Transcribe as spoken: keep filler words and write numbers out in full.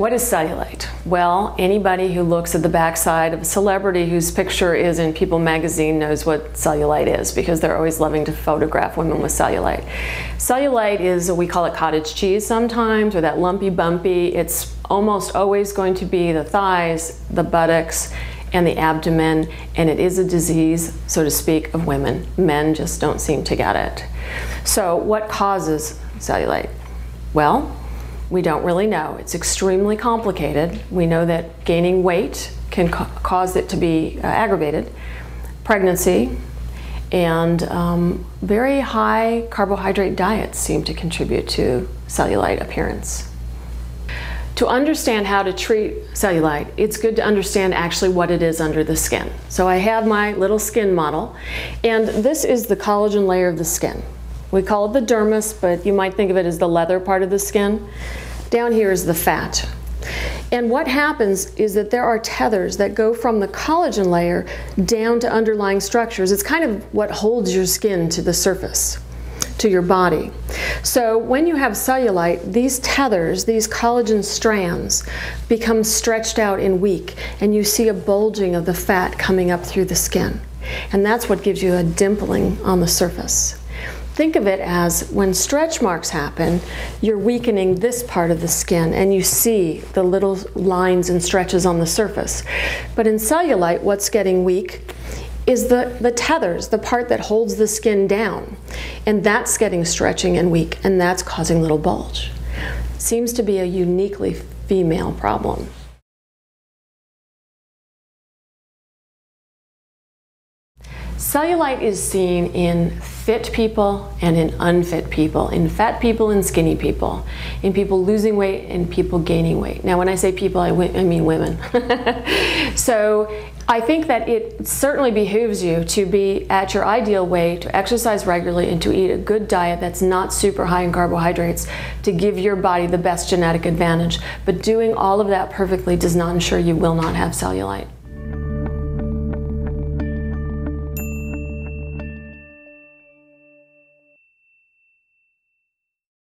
What is cellulite? Well, anybody who looks at the backside of a celebrity whose picture is in People magazine knows what cellulite is, because they're always loving to photograph women with cellulite. Cellulite is, we call it cottage cheese sometimes, or that lumpy bumpy. It's almost always going to be the thighs, the buttocks, and the abdomen, and it is a disease, so to speak, of women. Men just don't seem to get it. So what causes cellulite? Well, we don't really know. It's extremely complicated. We know that gaining weight can ca cause it to be uh, aggravated, pregnancy, and um, very high carbohydrate diets seem to contribute to cellulite appearance. To understand how to treat cellulite, it's good to understand actually what it is under the skin. So I have my little skin model, and this is the collagen layer of the skin. We call it the dermis, but you might think of it as the leather part of the skin. Down here is the fat. And what happens is that there are tethers that go from the collagen layer down to underlying structures. It's kind of what holds your skin to the surface, to your body. So when you have cellulite, these tethers, these collagen strands, become stretched out and weak, and you see a bulging of the fat coming up through the skin. And that's what gives you a dimpling on the surface. Think of it as when stretch marks happen, you're weakening this part of the skin, and you see the little lines and stretches on the surface. But in cellulite, what's getting weak is the, the tethers, the part that holds the skin down. And that's getting stretching and weak, and that's causing little bulge. Seems to be a uniquely female problem. Cellulite is seen in fit people and in unfit people, in fat people and skinny people, in people losing weight and people gaining weight. Now when I say people, I, I mean women. So I think that it certainly behooves you to be at your ideal weight, to exercise regularly, and to eat a good diet that's not super high in carbohydrates to give your body the best genetic advantage. But doing all of that perfectly does not ensure you will not have cellulite.